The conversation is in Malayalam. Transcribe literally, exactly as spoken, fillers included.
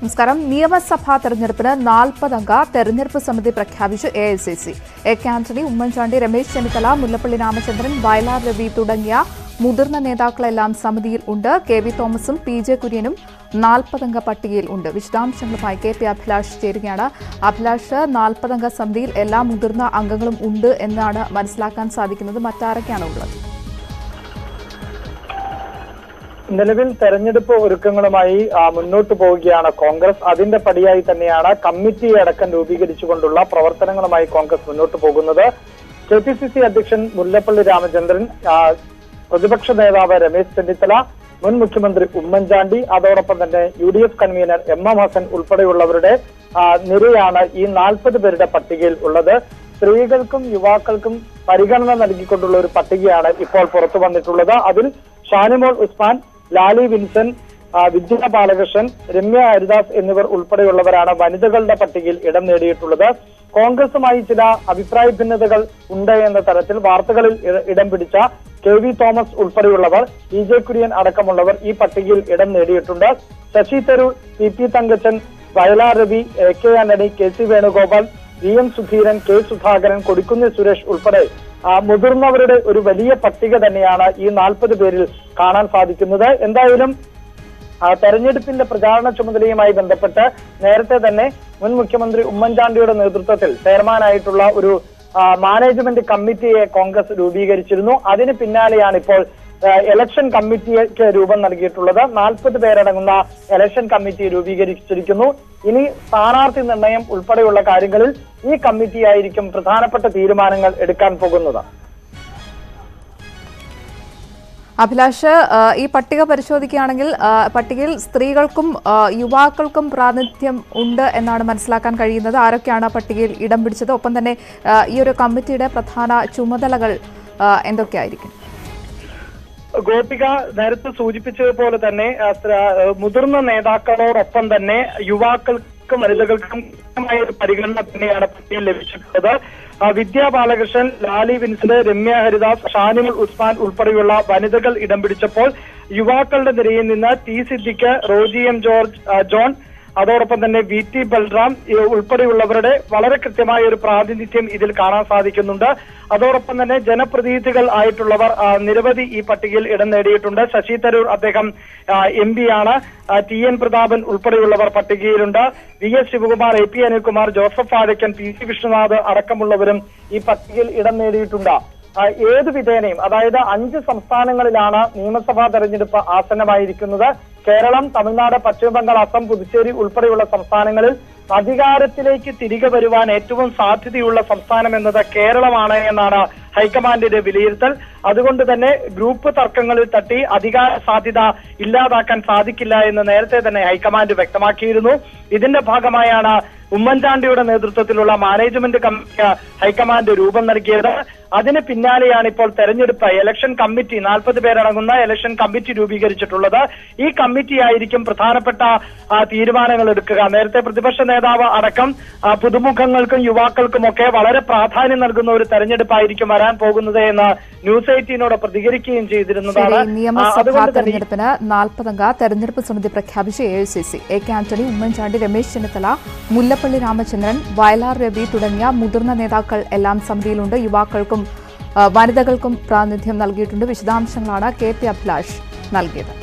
നമസ്കാരം. നിയമസഭാ തെരഞ്ഞെടുപ്പിന് നാൽപ്പത് അംഗ തെരഞ്ഞെടുപ്പ് സമിതി പ്രഖ്യാപിച്ചു. A I C C A K Antony, Oommen Chandy, Ramesh Chennithala, Mullappally Ramachandran, Vayalar Ravi തുടങ്ങിയ മുതിർന്ന നേതാക്കളെല്ലാം സമിതിയിൽ ഉണ്ട്. കെ വി തോമസും പി ജെ കുര്യനും നാൽപ്പതംഗ പട്ടികയിൽ ഉണ്ട്. വിശദാംശങ്ങളുമായി കെ പി അഭിലാഷ് ചേരുകയാണ്. അഭിലാഷ്, നാൽപ്പതംഗ സമിതിയിൽ എല്ലാ മുതിർന്ന അംഗങ്ങളും ഉണ്ട് എന്നാണ് മനസ്സിലാക്കാൻ സാധിക്കുന്നത്. മറ്റാരൊക്കെയാണ് ഉള്ളത്? നിലവിൽ തെരഞ്ഞെടുപ്പ് ഒരുക്കങ്ങളുമായി മുന്നോട്ട് പോവുകയാണ് കോൺഗ്രസ്. അതിന്റെ പടിയായി തന്നെയാണ് കമ്മിറ്റി അടക്കം രൂപീകരിച്ചുകൊണ്ടുള്ള പ്രവർത്തനങ്ങളുമായി കോൺഗ്രസ് മുന്നോട്ട് പോകുന്നത്. കെ പി സി സി അധ്യക്ഷൻ മുല്ലപ്പള്ളി രാമചന്ദ്രൻ, പ്രതിപക്ഷ നേതാവ് രമേശ് ചെന്നിത്തല, മുൻ മുഖ്യമന്ത്രി ഉമ്മൻചാണ്ടി, അതോടൊപ്പം തന്നെ U D F convener M M Hassan ഉൾപ്പെടെയുള്ളവരുടെ നിരയാണ് ഈ നാൽപ്പത് പേരുടെ പട്ടികയിൽ ഉള്ളത്. സ്ത്രീകൾക്കും യുവാക്കൾക്കും പരിഗണന നൽകിക്കൊണ്ടുള്ള ഒരു പട്ടികയാണ് ഇപ്പോൾ പുറത്തു വന്നിട്ടുള്ളത്. അതിൽ ഷാനിമോൾ ഉസ്മാൻ, ലാലി വിൻസൻ, വിദ്യ ബാലകൃഷ്ണൻ, രമ്യ ഹരിദാസ് എന്നിവർ ഉൾപ്പെടെയുള്ളവരാണ് വനിതകളുടെ പട്ടികയിൽ ഇടം നേടിയിട്ടുള്ളത്. കോൺഗ്രസുമായി ചില അഭിപ്രായ ഭിന്നതകൾ ഉണ്ട് എന്ന തരത്തിൽ വാർത്തകളിൽ ഇടം പിടിച്ച കെ വി തോമസ് ഉൾപ്പെടെയുള്ളവർ, ഇ ജെ കുര്യൻ അടക്കമുള്ളവർ ഈ പട്ടികയിൽ ഇടം നേടിയിട്ടുണ്ട്. Shashi Tharoor, P P Thankachan, Vayalar Ravi, A K Antony, K C Venugopal, V M Sudheeran, K Sudhakaran, Kodikunnil Suresh ഉൾപ്പെടെ മുതിർന്നവരുടെ ഒരു വലിയ പട്ടിക തന്നെയാണ് ഈ നാൽപ്പത് പേരിൽ കാണാൻ സാധിക്കുന്നത്. എന്തായാലും തെരഞ്ഞെടുപ്പിന്റെ പ്രചാരണ ചുമതലയുമായി ബന്ധപ്പെട്ട് നേരത്തെ തന്നെ മുൻ മുഖ്യമന്ത്രി ഉമ്മൻചാണ്ടിയുടെ നേതൃത്വത്തിൽ ചെയർമാനായിട്ടുള്ള ഒരു മാനേജ്മെന്റ് കമ്മിറ്റിയെ കോൺഗ്രസ് രൂപീകരിച്ചിരുന്നു. അതിന് പിന്നാലെയാണ് ഇപ്പോൾ ഇലക്ഷൻ കമ്മിറ്റിക്ക് രൂപം നൽകിയിട്ടുള്ളത്. നാൽപ്പത് പേരടങ്ങുന്ന ഇലക്ഷൻ കമ്മിറ്റി രൂപീകരിച്ചിരിക്കുന്നു. ഇനി സ്ഥാനാർത്ഥി നിർണയം ഉൾപ്പെടെയുള്ള കാര്യങ്ങളിൽ ഈ കമ്മിറ്റിയായിരിക്കും പ്രധാനപ്പെട്ട തീരുമാനങ്ങൾ എടുക്കാൻ പോകുന്നത്. അഭിലാഷ്, ഈ പട്ടിക പരിശോധിക്കുകയാണെങ്കിൽ പട്ടികയിൽ സ്ത്രീകൾക്കും യുവാക്കൾക്കും പ്രാതിനിധ്യം ഉണ്ട് എന്നാണ് മനസ്സിലാക്കാൻ കഴിയുന്നത്. ആരൊക്കെയാണ് പട്ടികയിൽ ഇടം പിടിച്ചത്? ഒപ്പം തന്നെ ഈ ഒരു കമ്മിറ്റിയുടെ പ്രധാന ചുമതലകൾ എന്തൊക്കെയായിരിക്കും? ഗോപിക നേരത്തെ സൂചിപ്പിച്ചതുപോലെ തന്നെ മുതിർന്ന നേതാക്കളോടൊപ്പം തന്നെ യുവാക്കൾക്കും വനിതകൾക്കും കൃത്യമായ ഒരു പരിഗണന തന്നെയാണ് പട്ടികയിൽ ലഭിച്ചിട്ടുള്ളത്. വിദ്യ ബാലകൃഷ്ണൻ, ലാലി വിൻസന്, രമ്യ ഹരിദാസ്, ഷാനിമുൽ ഉസ്മാൻ ഉൾപ്പെടെയുള്ള വനിതകൾ ഇടം പിടിച്ചപ്പോൾ യുവാക്കളുടെ നിരയിൽ നിന്ന് ടി സിദ്ദിഖ്, റോജി എം ജോർജ് ജോൺ, അതോടൊപ്പം തന്നെ വി ടി ബൽറാം ഉൾപ്പെടെയുള്ളവരുടെ വളരെ കൃത്യമായ ഒരു പ്രാതിനിധ്യം ഇതിൽ കാണാൻ സാധിക്കുന്നുണ്ട്. അതോടൊപ്പം തന്നെ ജനപ്രതിനിധികൾ ആയിട്ടുള്ളവർ നിരവധി ഈ പട്ടികയിൽ ഇടം നേടിയിട്ടുണ്ട്. ശശി തരൂർ, അദ്ദേഹം എം പി ആണ്. ടി എൻ പ്രതാപൻ ഉൾപ്പെടെയുള്ളവർ പട്ടികയിലുണ്ട്. V S Sivakumar, A P Anilkumar, Joseph Arakkan, P C Vishnunath അടക്കമുള്ളവരും ഈ പട്ടികയിൽ ഇടം നേടിയിട്ടുണ്ട്. ഏത് വിധേനയും, അതായത് അഞ്ച് സംസ്ഥാനങ്ങളിലാണ് നിയമസഭാ തെരഞ്ഞെടുപ്പ് ആസന്നമായിരിക്കുന്നത്. കേരളം, തമിഴ്നാട്, പശ്ചിമബംഗാൾ, അസം, പുതുച്ചേരി ഉൾപ്പെടെയുള്ള സംസ്ഥാനങ്ങളിൽ അധികാരത്തിലേക്ക് തിരികെ വരുവാൻ ഏറ്റവും സാധ്യതയുള്ള സംസ്ഥാനം എന്നത് കേരളമാണ് എന്നാണ് ഹൈക്കമാൻഡിന്റെ വിലയിരുത്തൽ. അതുകൊണ്ട് തന്നെ ഗ്രൂപ്പ് തർക്കങ്ങളിൽ തട്ടി അധികാര സാധ്യത ഇല്ലാതാക്കാൻ സാധിക്കില്ല എന്ന് നേരത്തെ തന്നെ ഹൈക്കമാൻഡ് വ്യക്തമാക്കിയിരുന്നു. ഇതിന്റെ ഭാഗമായാണ് ഉമ്മൻചാണ്ടിയുടെ നേതൃത്വത്തിലുള്ള മാനേജ്മെന്റ് കമ്മിറ്റി ഹൈക്കമാൻഡ് രൂപം നൽകിയത്. അതിന് പിന്നാലെയാണ് ഇപ്പോൾ തെരഞ്ഞെടുപ്പ് ഇലക്ഷൻ കമ്മിറ്റി, നാൽപ്പത് പേരടങ്ങുന്ന ഇലക്ഷൻ കമ്മിറ്റി രൂപീകരിച്ചിട്ടുള്ളത്. ഈ കമ്മിറ്റിയായിരിക്കും പ്രധാനപ്പെട്ട തീരുമാനങ്ങൾ എടുക്കുക. നേരത്തെ പ്രതിപക്ഷ നേതാവ് അടക്കം പുതുമുഖങ്ങൾക്കും യുവാക്കൾക്കുമൊക്കെ വളരെ പ്രാധാന്യം നൽകുന്ന ഒരു തെരഞ്ഞെടുപ്പായിരിക്കും വരാൻ പോകുന്നത് എന്ന് ന്യൂസ് എയ്റ്റീനോട് പ്രതികരിക്കുകയും ചെയ്തിരുന്നതാണ്. നിയമസഭാ തെരഞ്ഞെടുപ്പിന് നാൽപ്പതംഗ തെരഞ്ഞെടുപ്പ് സമിതി പ്രഖ്യാപിച്ച A I C C A K Antony, Oommen Chandy, Ramesh Chennithala, Mullappally Ramachandran, Vayalar Ravi തുടങ്ങിയ മുതിർന്ന നേതാക്കൾ എല്ലാം സമിതിയിലുണ്ട്. യുവാക്കൾക്കും വനിതകൾക്കും പ്രാതിനിധ്യം നൽകിയിട്ടുണ്ട്. വിശദാംശങ്ങളാണ് കെ പി അഭിലാഷ് നൽകിയത്.